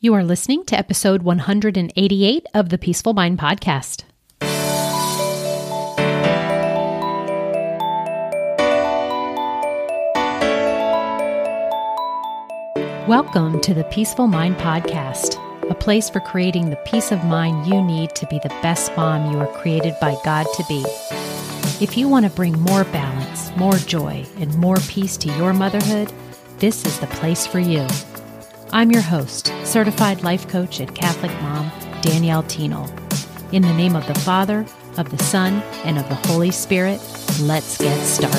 You are listening to episode 188 of the Peaceful Mind Podcast. Welcome to the Peaceful Mind Podcast, a place for creating the peace of mind you need to be the best mom you are created by God to be. If you want to bring more balance, more joy, and more peace to your motherhood, this is the place for you. I'm your host, certified life coach and Catholic mom, Danielle Thienel. In the name of the Father, of the Son, and of the Holy Spirit, let's get started.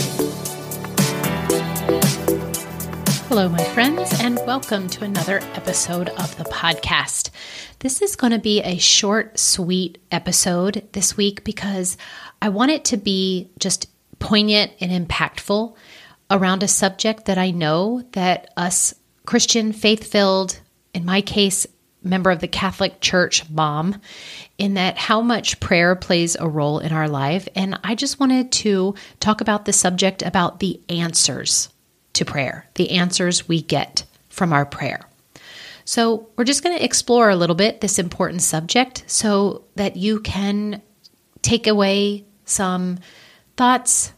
Hello, my friends, and welcome to another episode of the podcast. This is going to be a short, sweet episode this week because I want it to be just poignant and impactful around a subject that I know that us Christian, faith-filled, in my case, member of the Catholic Church mom, in that how much prayer plays a role in our life. And I just wanted to talk about the subject about the answers to prayer, the answers we get from our prayer. So we're just going to explore a little bit this important subject so that you can take away some thoughts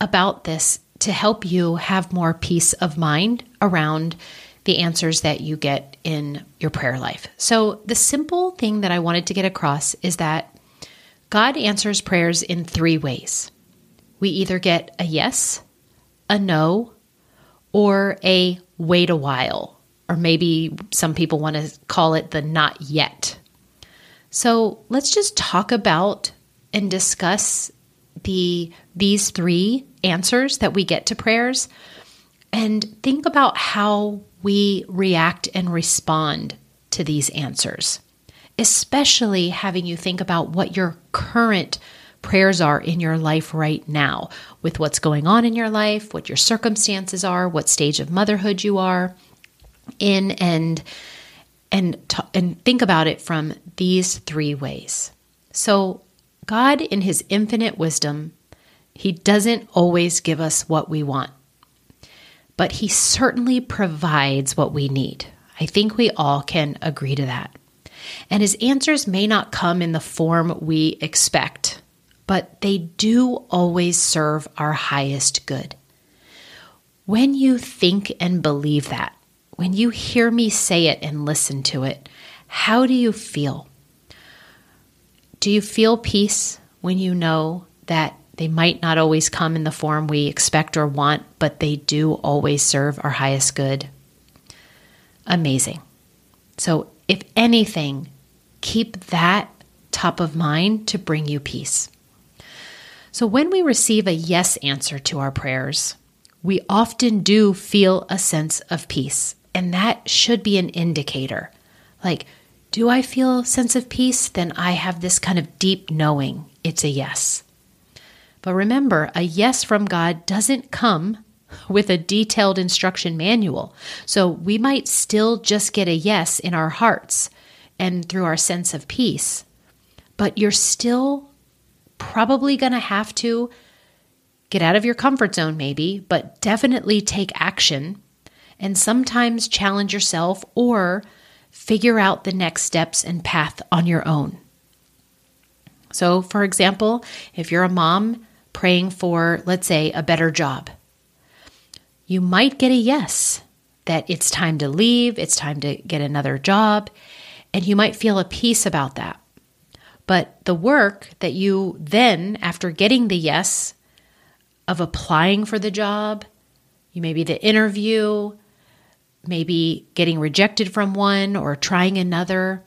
about this to help you have more peace of mind around the answers that you get in your prayer life. So the simple thing that I wanted to get across is that God answers prayers in three ways. We either get a yes, a no, or a wait a while, or maybe some people want to call it the not yet. So let's just talk about and discuss these three answers that we get to prayers and think about how we react and respond to these answers, especially having you think about what your current prayers are in your life right now with what's going on in your life, what your circumstances are, what stage of motherhood you are in, and think about it from these three ways. So God, in his infinite wisdom, he doesn't always give us what we want, but he certainly provides what we need. I think we all can agree to that. And his answers may not come in the form we expect, but they do always serve our highest good. When you think and believe that, when you hear me say it and listen to it, how do you feel? Do you feel peace when you know that they might not always come in the form we expect or want, but they do always serve our highest good? Amazing. So if anything, keep that top of mind to bring you peace. So when we receive a yes answer to our prayers, we often do feel a sense of peace. And that should be an indicator. Like, do I feel a sense of peace? Then I have this kind of deep knowing it's a yes. But remember, a yes from God doesn't come with a detailed instruction manual. So we might still just get a yes in our hearts and through our sense of peace, but you're still probably going to have to get out of your comfort zone maybe, but definitely take action and sometimes challenge yourself or figure out the next steps and path on your own. So for example, if you're a mom praying for, let's say, a better job. You might get a yes, that it's time to leave, it's time to get another job, and you might feel a peace about that. But the work that you then, after getting the yes, of applying for the job, you maybe the interview, maybe getting rejected from one or trying another,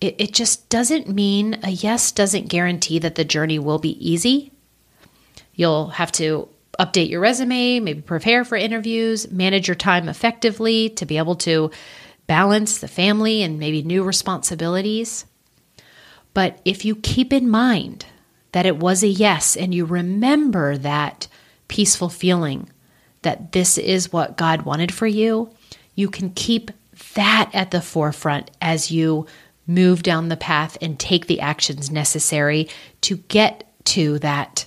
it just doesn't mean a yes doesn't guarantee that the journey will be easy. You'll have to update your resume, maybe prepare for interviews, manage your time effectively to be able to balance the family and maybe new responsibilities. But if you keep in mind that it was a yes and you remember that peaceful feeling that this is what God wanted for you, you can keep that at the forefront as you move down the path and take the actions necessary to get to that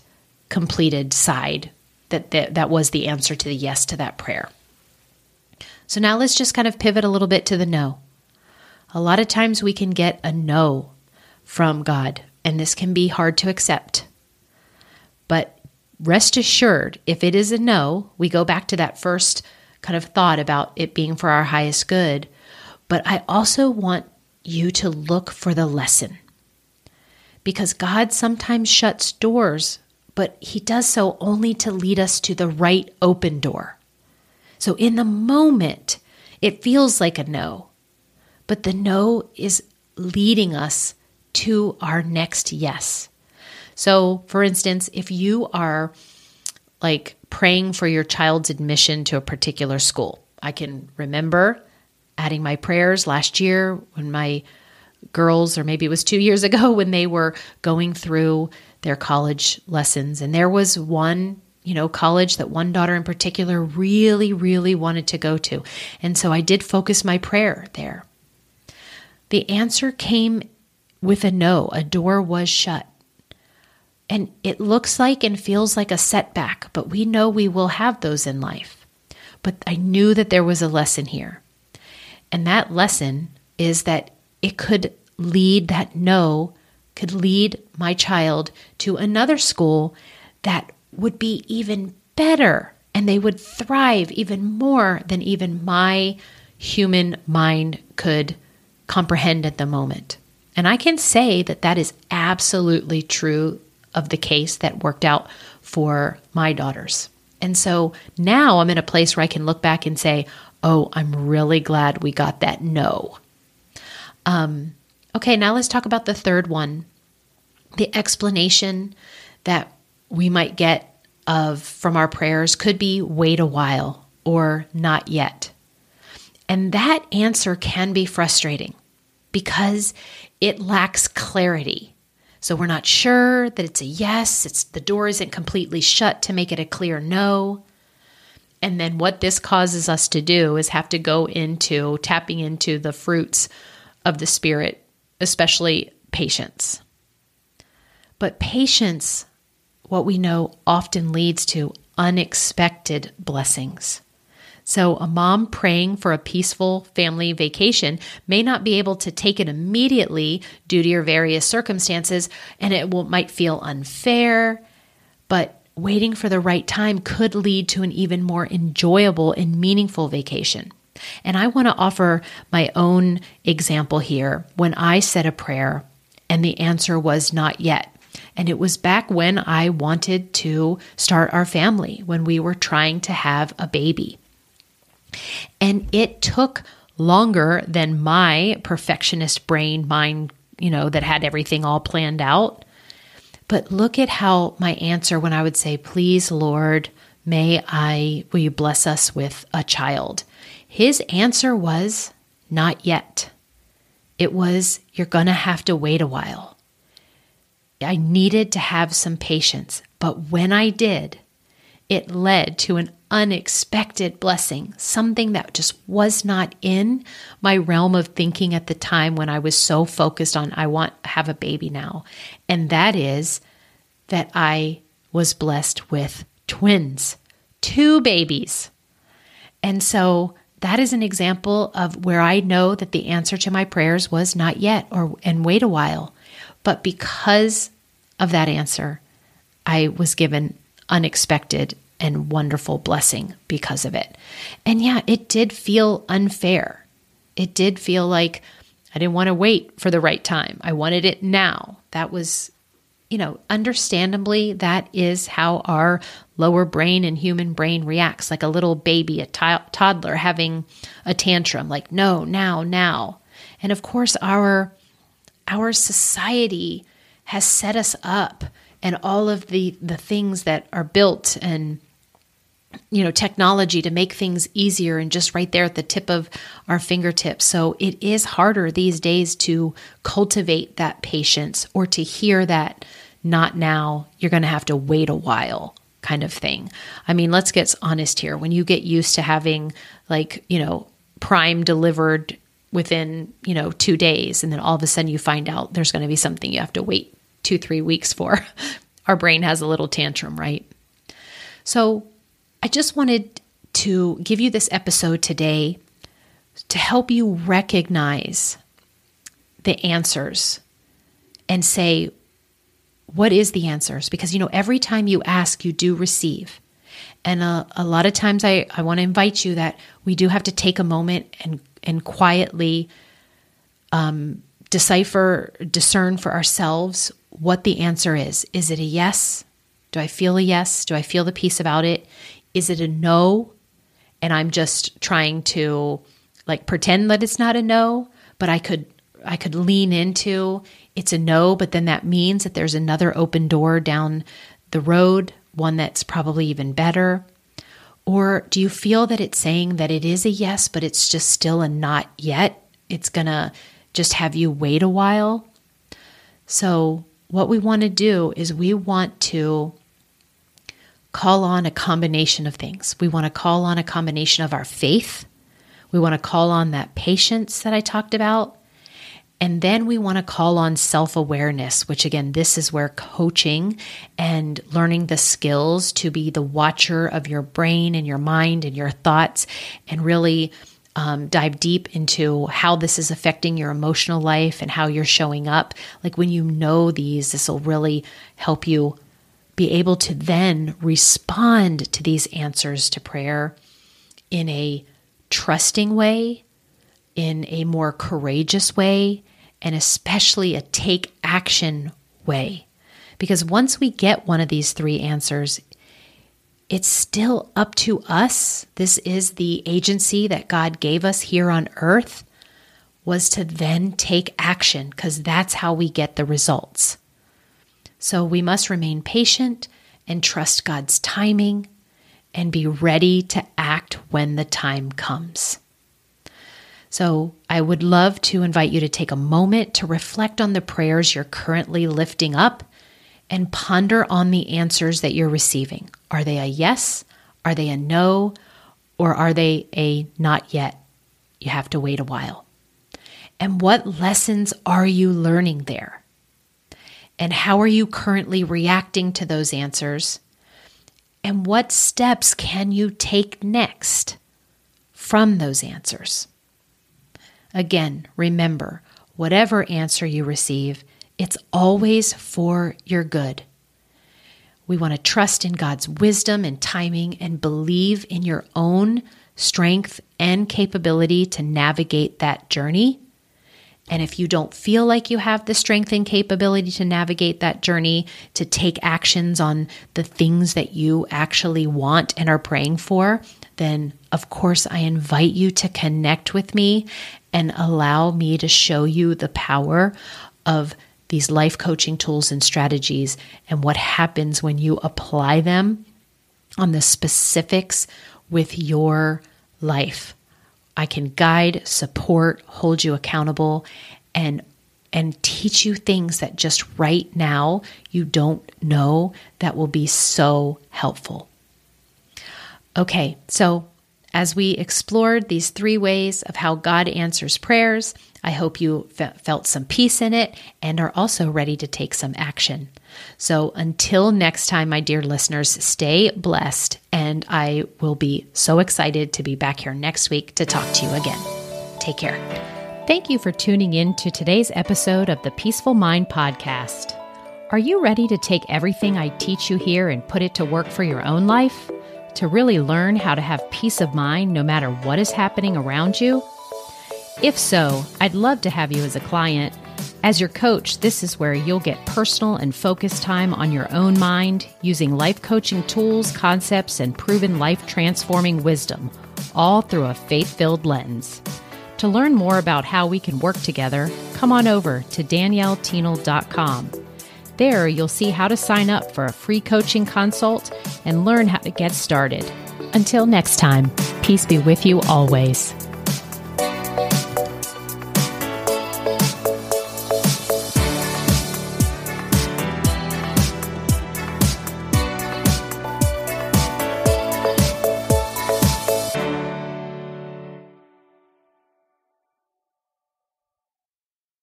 completed side that was the answer to the yes to that prayer. So now let's just kind of pivot a little bit to the no. A lot of times we can get a no from God, and this can be hard to accept. But rest assured, if it is a no, we go back to that first kind of thought about it being for our highest good. But I also want you to look for the lesson, because God sometimes shuts doors, but he does so only to lead us to the right open door. So in the moment, it feels like a no, but the no is leading us to our next yes. So for instance, if you are like praying for your child's admission to a particular school, I can remember adding my prayers last year when my girls, or maybe it was 2 years ago, when they were going through their college lessons. And there was one, college that one daughter in particular really, really wanted to go to. And so I did focus my prayer there. The answer came with a no. A door was shut. And it looks like and feels like a setback, but we know we will have those in life. But I knew that there was a lesson here. And that lesson is that it could lead, that no could lead my child to another school that would be even better, and they would thrive even more than even my human mind could comprehend at the moment. And I can say that that is absolutely true of the case that worked out for my daughters. And so now I'm in a place where I can look back and say, oh, I'm really glad we got that no. Okay, now let's talk about the third one, the explanation that we might get from our prayers could be wait a while or not yet. And that answer can be frustrating because it lacks clarity. So we're not sure that it's a yes, the door isn't completely shut to make it a clear no. And then what this causes us to do is have to go into tapping into the fruits of the Spirit, especially patience. But patience, what we know, often leads to unexpected blessings. So a mom praying for a peaceful family vacation may not be able to take it immediately due to your various circumstances, and it might feel unfair, but waiting for the right time could lead to an even more enjoyable and meaningful vacation. And I want to offer my own example here. When I said a prayer and the answer was not yet, and it was back when I wanted to start our family, when we were trying to have a baby. And it took longer than my perfectionist mind, that had everything all planned out. But look at how my answer when I would say, please, Lord, will you bless us with a child? His answer was not yet. It was, you're going to have to wait a while. I needed to have some patience, but when I did, it led to an unexpected blessing, something that just was not in my realm of thinking at the time when I was so focused on, I want to have a baby now. And that is that I was blessed with twins, 2 babies. And so that is an example of where I know that the answer to my prayers was not yet and wait a while. But because of that answer, I was given unexpected and wonderful blessing because of it. And yeah, it did feel unfair. It did feel like I didn't want to wait for the right time. I wanted it now. That was, understandably, that is how our lower brain and human brain reacts, like a little baby, a toddler having a tantrum, like, no, now, now. And of course, our society has set us up, and all of the things that are built and, technology to make things easier and just right there at the tip of our fingertips. So it is harder these days to cultivate that patience or to hear that not now, you're going to have to wait a while kind of thing. I mean, let's get honest here. When you get used to having Prime delivered within, 2 days, and then all of a sudden you find out there's going to be something you have to wait 2-3 weeks for, our brain has a little tantrum, right? So I just wanted to give you this episode today to help you recognize the answers and say, what is the answers? Because, you know, every time you ask, you do receive. And a lot of times I want to invite you that we do have to take a moment and quietly discern for ourselves what the answer is. Is it a yes? Do I feel a yes? Do I feel the peace about it? Is it a no? And I'm just trying to like pretend that it's not a no, but I could lean into it's a no, but then that means that there's another open door down the road, one that's probably even better. Or do you feel that it's saying that it is a yes, but it's just still a not yet? It's going to just have you wait a while. So what we want to do is we want to call on a combination of things. We want to call on a combination of our faith. We want to call on that patience that I talked about. And then we want to call on self-awareness, which again, this is where coaching and learning the skills to be the watcher of your brain and your mind and your thoughts, and really dive deep into how this is affecting your emotional life and how you're showing up. Like when you know these, this will really help you be able to then respond to these answers to prayer in a trusting way, in a more courageous way, and especially a take action way. Because once we get one of these three answers, it's still up to us. This is the agency that God gave us here on earth, was to then take action, because that's how we get the results. So we must remain patient and trust God's timing and be ready to act when the time comes. So I would love to invite you to take a moment to reflect on the prayers you're currently lifting up and ponder on the answers that you're receiving. Are they a yes? Are they a no? Or are they a not yet? You have to wait a while. And what lessons are you learning there? And how are you currently reacting to those answers? And what steps can you take next from those answers? Again, remember, whatever answer you receive, it's always for your good. We want to trust in God's wisdom and timing and believe in your own strength and capability to navigate that journey. And if you don't feel like you have the strength and capability to navigate that journey, to take actions on the things that you actually want and are praying for, then of course I invite you to connect with me and allow me to show you the power of these life coaching tools and strategies and what happens when you apply them on the specifics with your life. I can guide, support, hold you accountable, and teach you things that just right now you don't know that will be so helpful. Okay, so as we explored these three ways of how God answers prayers, I hope you felt some peace in it and are also ready to take some action. So until next time, my dear listeners, stay blessed, and I will be so excited to be back here next week to talk to you again. Take care. Thank you for tuning in to today's episode of the Peaceful Mind Podcast. Are you ready to take everything I teach you here and put it to work for your own life? To really learn how to have peace of mind no matter what is happening around you? If so, I'd love to have you as a client. As your coach, this is where you'll get personal and focused time on your own mind using life coaching tools, concepts, and proven life-transforming wisdom, all through a faith-filled lens. To learn more about how we can work together, come on over to danielletienel.com. There, you'll see how to sign up for a free coaching consult and learn how to get started. Until next time, peace be with you always.